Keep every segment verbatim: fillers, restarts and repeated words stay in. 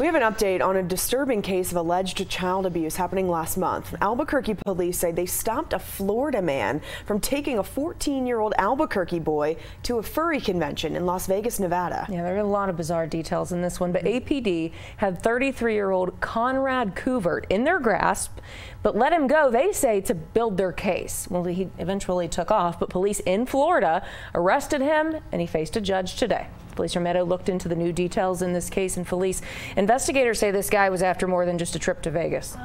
We have an update on a disturbing case of alleged child abuse happening last month. Albuquerque police say they stopped a Florida man from taking a fourteen-year-old Albuquerque boy to a furry convention in Las Vegas, Nevada. Yeah, there are a lot of bizarre details in this one, but A P D had thirty-three-year-old Conrad Coovert in their grasp, but let him go, they say, to build their case. Well, he eventually took off, but police in Florida arrested him, and he faced a judge today. Police from Meadow looked into the new details in this case, and Felice, investigators say this guy was after more than just a trip to Vegas.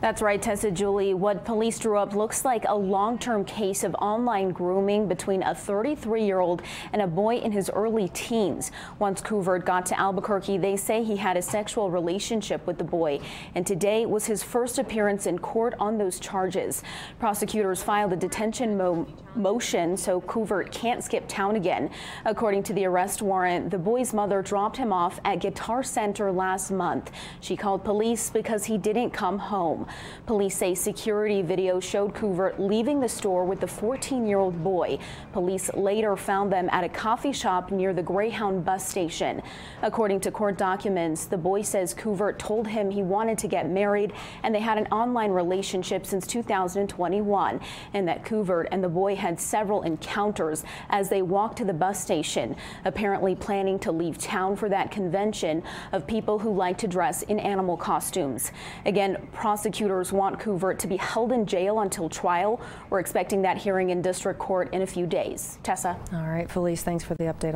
That's right, Tessa Julie. What police drew up looks like a long-term case of online grooming between a thirty-three-year-old and a boy in his early teens. Once Coovert got to Albuquerque, they say he had a sexual relationship with the boy, and today was his first appearance in court on those charges. Prosecutors filed a detention mo motion so Coovert can't skip town again. According to the arrest warrant, the boy's mother dropped him off at Guitar Center last month. She called police because he didn't come home. Police say security video showed Coovert leaving the store with the fourteen-year-old boy. Police later found them at a coffee shop near the Greyhound bus station. According to court documents, the boy says Coovert told him he wanted to get married and they had an online relationship since two thousand twenty-one, and that Coovert and the boy had several encounters as they walked to the bus station, apparently planning to leave town for that convention of people who like to dress in animal costumes. Again, prosecutors Prosecutors want Coovert to be held in jail until trial. We're expecting that hearing in district court in a few days. Tessa. All right, Felice, thanks for the update.